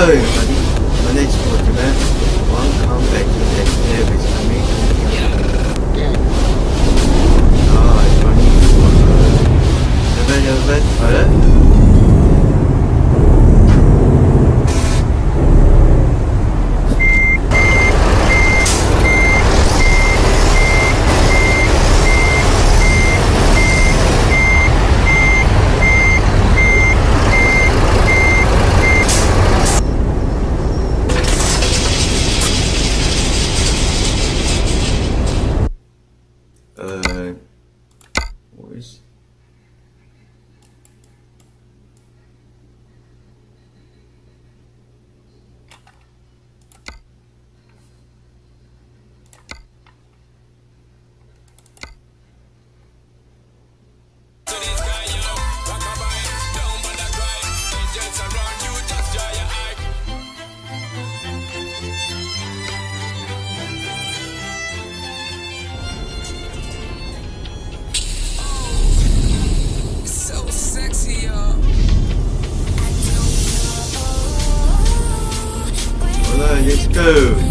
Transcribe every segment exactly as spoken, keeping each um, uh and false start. Hello everybody, my name is Roger Matt. Welcome back to the next service for me. Ah, it's running for the value of that, Let's go.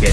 qué.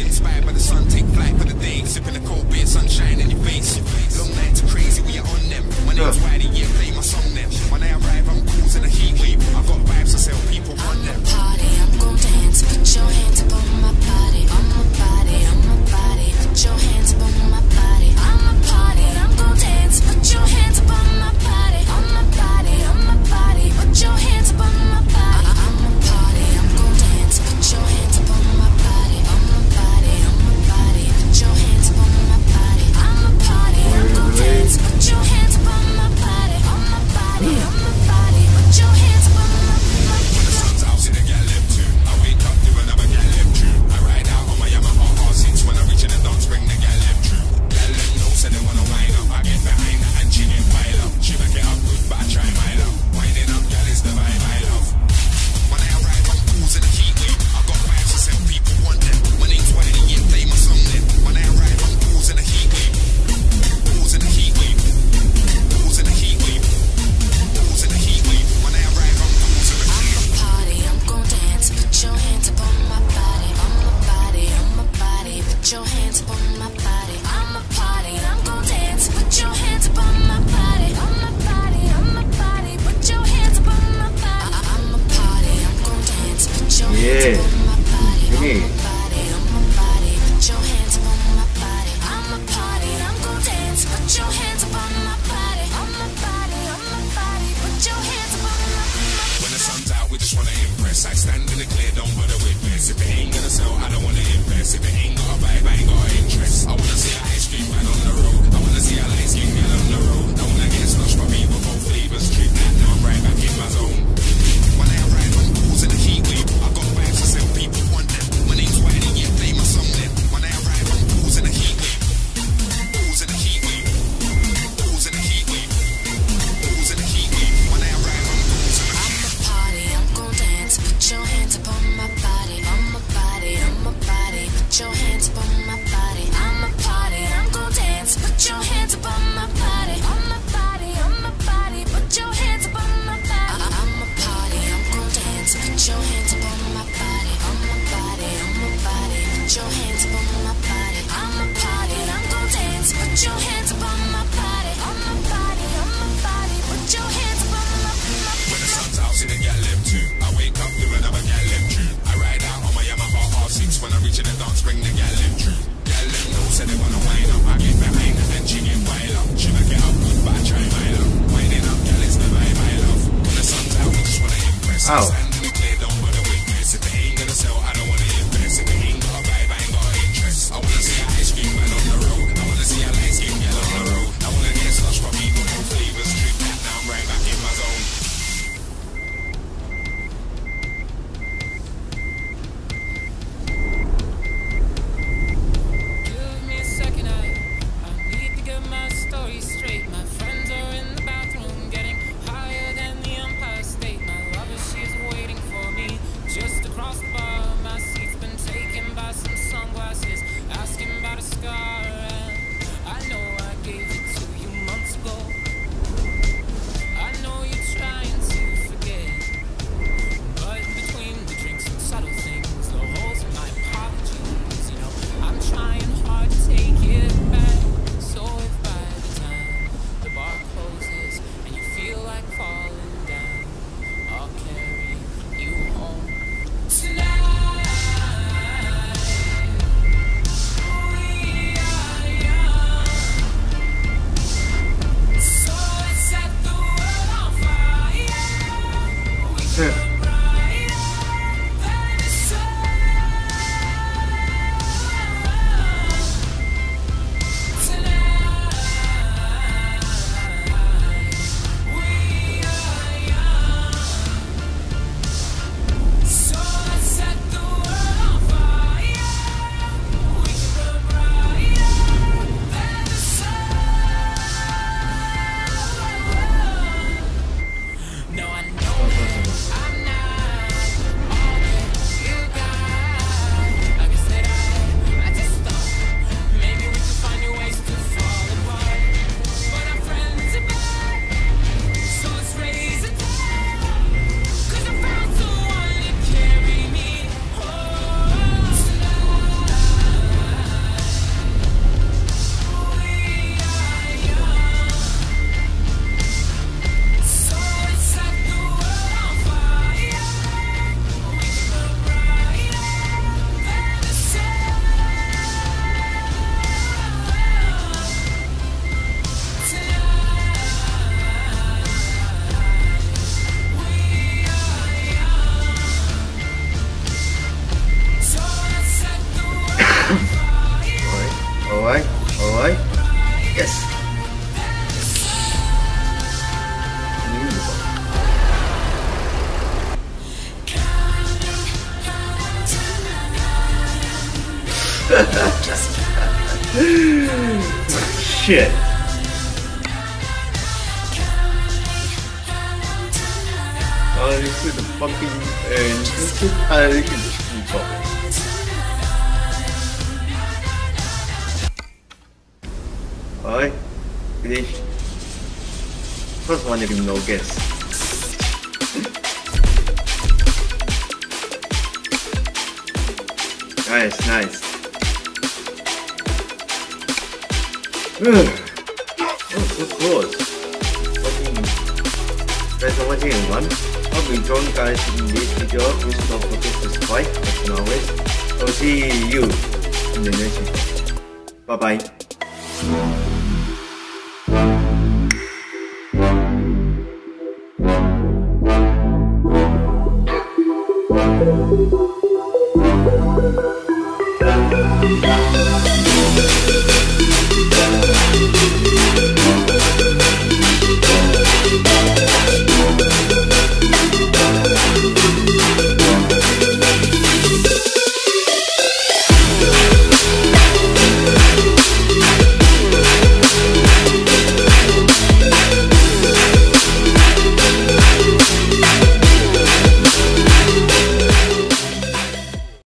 Inspired by the sun, take flight for the day. Sipping a cold beer, sunshine in your face. Long nights are crazy, we are on them. My name's Whitey, yeah, play my song then. When I arrive, I'm causing a heat wave. I've got vibes to sell people on them. Party, I'm going to dance, put your hands up on my body, on my body, on my body, put your hands up on my body. Yeah. Okay. When the sun's out, we just wanna impress. I stand in the clear, don't bother with mess. If it ain't gonna sell, I don't wanna impress. If it ain't got a vibe, I ain't got an interest. I wanna see an ice cream man on the road. I wanna see a light skin man on the road. I wanna get slush for me with both flavors. Treat that, now I'm right back in my zone. When I arrive, I'm causing a heat wave. I've got vibes to sell, people want them. My name's Whitey, yeah, play my song then. When I arrive, I'm causing a heat wave. Causing a heat wave. Causing a heat wave. Causing a heat wave. When I arrive, I'm causing a heat wave. I'm a party, I'm gonna dance. Put your hands up on my body. On my body, on my body. Put your hands up on my body. I'm a party, I'm gonna dance. Put your hands up on my body. On my body, on my body. Put your hands up on my body. I'm a party, I'm gonna dance. Put your hands up on my body. On my body, on my body. Put your hands up on my body. I'm a party, I'm gonna dance. Put your hands up on my body. On my body, on my body. Put your hands up on my body. When the sun's out, see the gal left too. I wake up to another gal left too. I ride out on my Yamaha R six. When I reach in the dance, bring the gal left too. Gal left know, said they wanna wind up. I get behind her and she get wild up. She might get up good, but I try my love. Winding up, gal is the vibe I love. When the sun's out, we just wanna impress. I stand in the clear, don't bother with me. If it ain't gonna sell, I don't wanna impress. If it ain't got a vibe, I ain't got interest. I wanna see an ice cream man on the road. I wanna see a light skin gal on the road. I wanna get slush for people, no flavors. Drink that, now I'm right back in my zone. Waiting. Lucas. Shit. Honestly, the fucking and just I can just keep up. Alright, finish. First one, you can no guess. Nice, nice. Oh, so close. Fucking. Thanks for watching everyone. Hope you enjoyed guys in this video. Please don't forget to subscribe as always. I'll see you in the next video. Bye bye. Thank you.